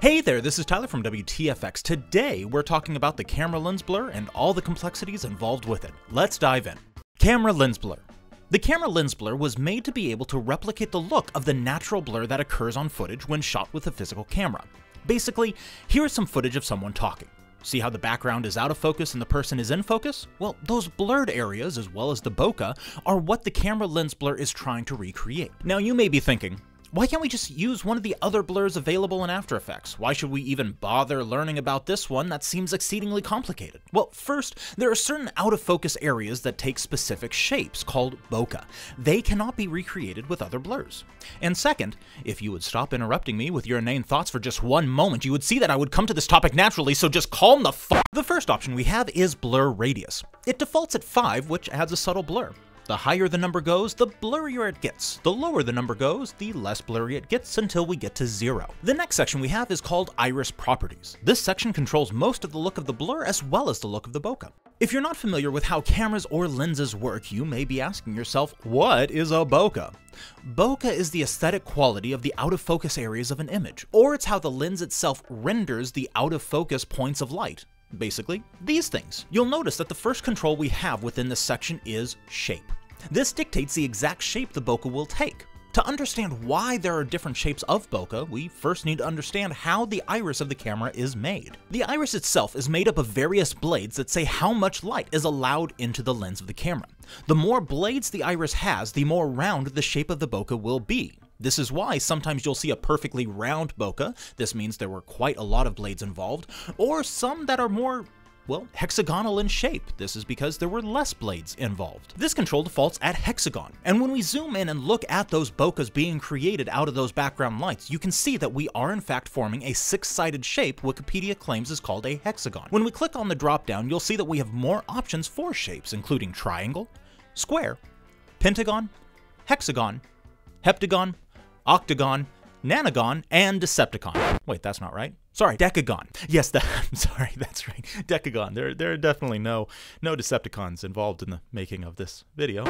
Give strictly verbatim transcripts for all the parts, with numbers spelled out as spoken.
Hey there, this is Tyler from W T F X. Today we're talking about the camera lens blur and all the complexities involved with it. Let's dive in. Camera lens blur. The camera lens blur was made to be able to replicate the look of the natural blur that occurs on footage when shot with a physical camera. Basically, here is some footage of someone talking. See how the background is out of focus and the person is in focus? Well, those blurred areas, as well as the bokeh, are what the camera lens blur is trying to recreate. Now you may be thinking, why can't we just use one of the other blurs available in After Effects? Why should we even bother learning about this one that seems exceedingly complicated? Well, first, there are certain out-of-focus areas that take specific shapes, called bokeh. They cannot be recreated with other blurs. And second, if you would stop interrupting me with your inane thoughts for just one moment, you would see that I would come to this topic naturally, so just calm the fuck. The first option we have is blur radius. It defaults at five, which adds a subtle blur. The higher the number goes, the blurrier it gets. The lower the number goes, the less blurry it gets until we get to zero. The next section we have is called iris properties. This section controls most of the look of the blur as well as the look of the bokeh. If you're not familiar with how cameras or lenses work, you may be asking yourself, what is a bokeh? Bokeh is the aesthetic quality of the out-of-focus areas of an image, or it's how the lens itself renders the out-of-focus points of light. Basically, these things. You'll notice that the first control we have within this section is shape. This dictates the exact shape the bokeh will take. To understand why there are different shapes of bokeh, we first need to understand how the iris of the camera is made. The iris itself is made up of various blades that say how much light is allowed into the lens of the camera. The more blades the iris has, the more round the shape of the bokeh will be. This is why sometimes you'll see a perfectly round bokeh, this means there were quite a lot of blades involved, or some that are more, well, hexagonal in shape. This is because there were less blades involved. This control defaults at hexagon, and when we zoom in and look at those bokehs being created out of those background lights, you can see that we are in fact forming a six-sided shape Wikipedia claims is called a hexagon. When we click on the drop-down, you'll see that we have more options for shapes, including triangle, square, pentagon, hexagon, heptagon, octagon, nanagon, and decepticon. Wait, that's not right. Sorry, decagon. Yes, that, I'm sorry, that's right. Decagon. There, there are definitely no, no Decepticons involved in the making of this video.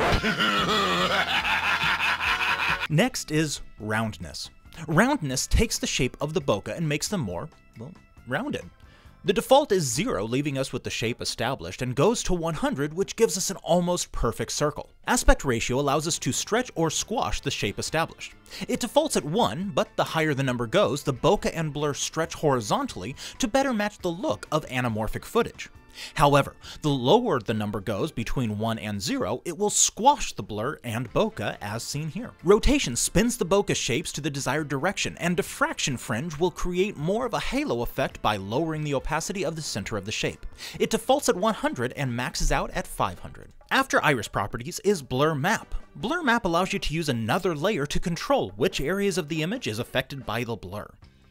Next is roundness. Roundness takes the shape of the bokeh and makes them more, well, rounded. The default is zero, leaving us with the shape established, and goes to one hundred, which gives us an almost perfect circle. Aspect ratio allows us to stretch or squash the shape established. It defaults at one, but the higher the number goes, the bokeh and blur stretch horizontally to better match the look of anamorphic footage. However, the lower the number goes, between one and zero, it will squash the blur and bokeh as seen here. Rotation spins the bokeh shapes to the desired direction, and diffraction fringe will create more of a halo effect by lowering the opacity of the center of the shape. It defaults at one hundred and maxes out at five hundred. After iris properties is blur map. Blur map allows you to use another layer to control which areas of the image is affected by the blur.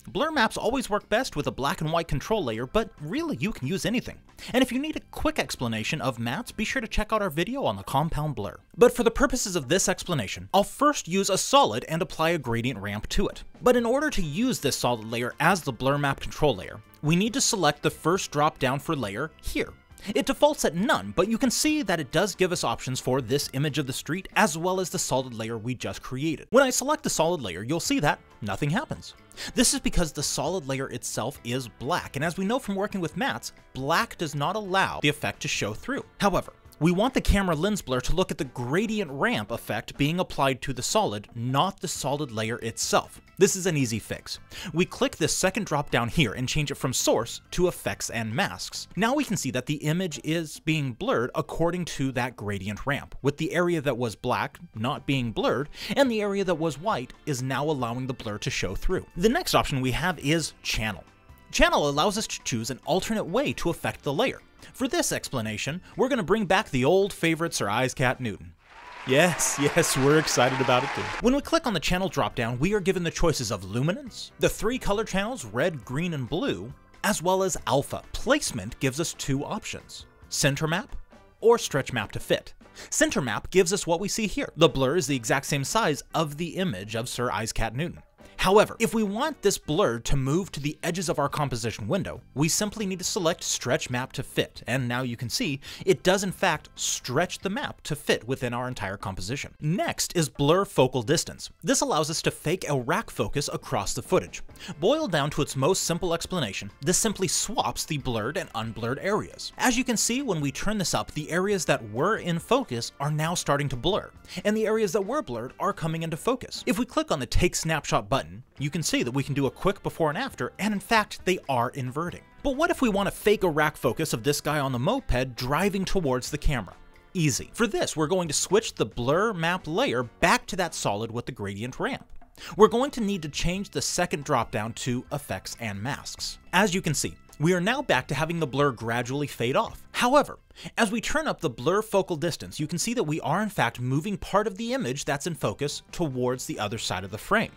Blur maps always work best with a black and white control layer, but really you can use anything. And if you need a quick explanation of maps, be sure to check out our video on the compound blur. But for the purposes of this explanation, I'll first use a solid and apply a gradient ramp to it. But in order to use this solid layer as the blur map control layer, we need to select the first drop down for layer here. It defaults at none, but you can see that it does give us options for this image of the street as well as the solid layer we just created. When I select the solid layer, you'll see that nothing happens. This is because the solid layer itself is black, and as we know from working with mats, black does not allow the effect to show through. However, we want the camera lens blur to look at the gradient ramp effect being applied to the solid, not the solid layer itself. This is an easy fix. We click this second drop down here and change it from source to effects and masks. Now we can see that the image is being blurred according to that gradient ramp, with the area that was black not being blurred, and the area that was white is now allowing the blur to show through. The next option we have is channel. Channel allows us to choose an alternate way to affect the layer. For this explanation, we're going to bring back the old favorite Sir Isaac Newton. Yes, yes, we're excited about it too. When we click on the channel dropdown, we are given the choices of luminance, the three color channels, red, green, and blue, as well as alpha. Placement gives us two options, center map or stretch map to fit. Center map gives us what we see here. The blur is the exact same size of the image of Sir Isaac Newton. However, if we want this blur to move to the edges of our composition window, we simply need to select Stretch Map to Fit, and now you can see it does in fact stretch the map to fit within our entire composition. Next is Blur Focal Distance. This allows us to fake a rack focus across the footage. Boiled down to its most simple explanation, this simply swaps the blurred and unblurred areas. As you can see, when we turn this up, the areas that were in focus are now starting to blur, and the areas that were blurred are coming into focus. If we click on the Take Snapshot button, you can see that we can do a quick before and after, and in fact, they are inverting. But what if we want to fake a rack focus of this guy on the moped driving towards the camera? Easy. For this, we're going to switch the blur map layer back to that solid with the gradient ramp. We're going to need to change the second dropdown to Effects and Masks. As you can see, we are now back to having the blur gradually fade off. However, as we turn up the blur focal distance, you can see that we are in fact moving part of the image that's in focus towards the other side of the frame.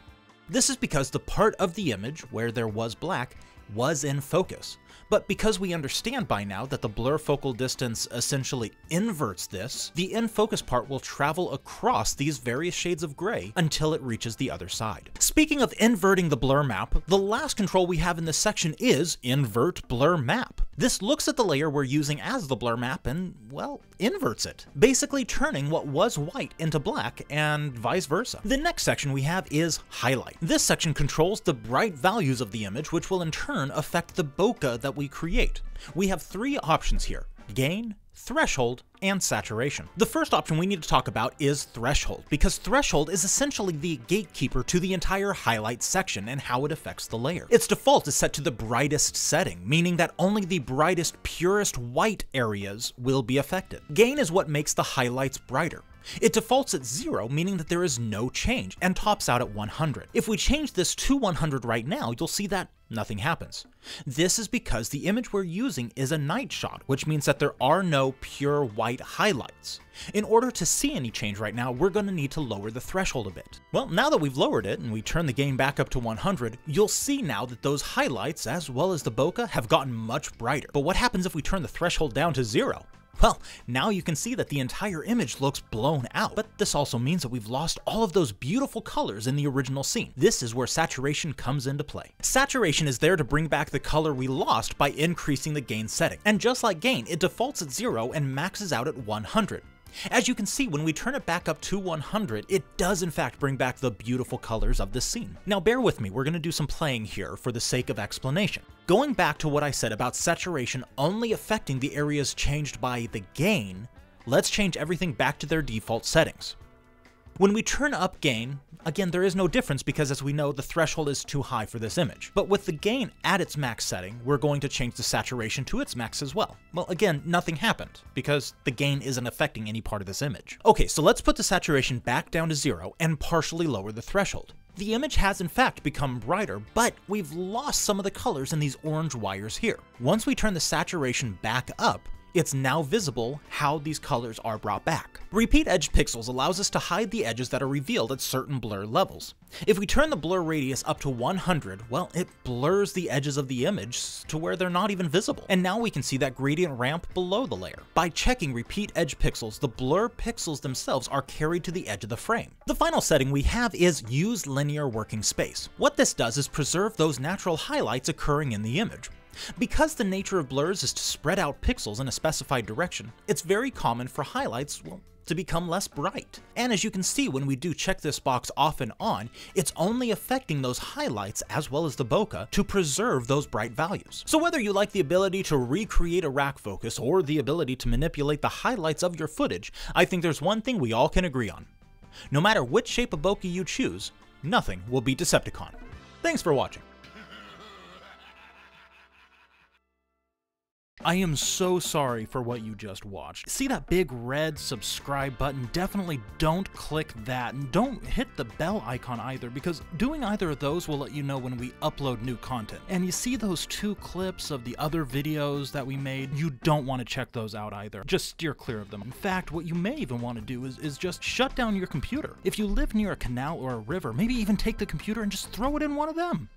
This is because the part of the image where there was black was in focus. But because we understand by now that the blur focal distance essentially inverts this, the in-focus part will travel across these various shades of gray until it reaches the other side. Speaking of inverting the blur map, the last control we have in this section is Invert Blur Map. This looks at the layer we're using as the blur map and, well, inverts it, basically turning what was white into black and vice versa. The next section we have is Highlight. This section controls the bright values of the image, which will in turn affect the bokeh that we create. We have three options here: gain, threshold, and saturation. The first option we need to talk about is threshold, because threshold is essentially the gatekeeper to the entire highlight section and how it affects the layer. Its default is set to the brightest setting, meaning that only the brightest, purest white areas will be affected. Gain is what makes the highlights brighter. It defaults at zero, meaning that there is no change, and tops out at one hundred. If we change this to one hundred right now, you'll see that nothing happens. This is because the image we're using is a night shot, which means that there are no pure white highlights. In order to see any change right now, we're going to need to lower the threshold a bit. Well, now that we've lowered it and we turn the gain back up to one hundred, you'll see now that those highlights, as well as the bokeh, have gotten much brighter. But what happens if we turn the threshold down to zero? Well, now you can see that the entire image looks blown out, but this also means that we've lost all of those beautiful colors in the original scene. This is where saturation comes into play. Saturation is there to bring back the color we lost by increasing the gain setting. And just like gain, it defaults at zero and maxes out at one hundred. As you can see, when we turn it back up to one hundred, it does in fact bring back the beautiful colors of this scene. Now bear with me, we're going to do some playing here for the sake of explanation. Going back to what I said about saturation only affecting the areas changed by the gain, let's change everything back to their default settings. When we turn up gain, again, there is no difference because, as we know, the threshold is too high for this image. But with the gain at its max setting, we're going to change the saturation to its max as well. Well, again, nothing happened because the gain isn't affecting any part of this image. Okay, so let's put the saturation back down to zero and partially lower the threshold. The image has in fact become brighter, but we've lost some of the colors in these orange wires here. Once we turn the saturation back up, it's now visible how these colors are brought back. Repeat Edge Pixels allows us to hide the edges that are revealed at certain blur levels. If we turn the blur radius up to one hundred, well, it blurs the edges of the image to where they're not even visible. And now we can see that gradient ramp below the layer. By checking Repeat Edge Pixels, the blur pixels themselves are carried to the edge of the frame. The final setting we have is Use Linear Working Space. What this does is preserve those natural highlights occurring in the image. Because the nature of blurs is to spread out pixels in a specified direction, it's very common for highlights, well, to become less bright. And as you can see, when we do check this box off and on, it's only affecting those highlights as well as the bokeh to preserve those bright values. So whether you like the ability to recreate a rack focus or the ability to manipulate the highlights of your footage, I think there's one thing we all can agree on. No matter which shape of bokeh you choose, nothing will beat Decepticon. Thanks for watching. I am so sorry for what you just watched. See that big red subscribe button? Definitely don't click that, and don't hit the bell icon either, because doing either of those will let you know when we upload new content. And you see those two clips of the other videos that we made? You don't want to check those out either. Just steer clear of them. In fact, what you may even want to do is, is just shut down your computer. If you live near a canal or a river, maybe even take the computer and just throw it in one of them.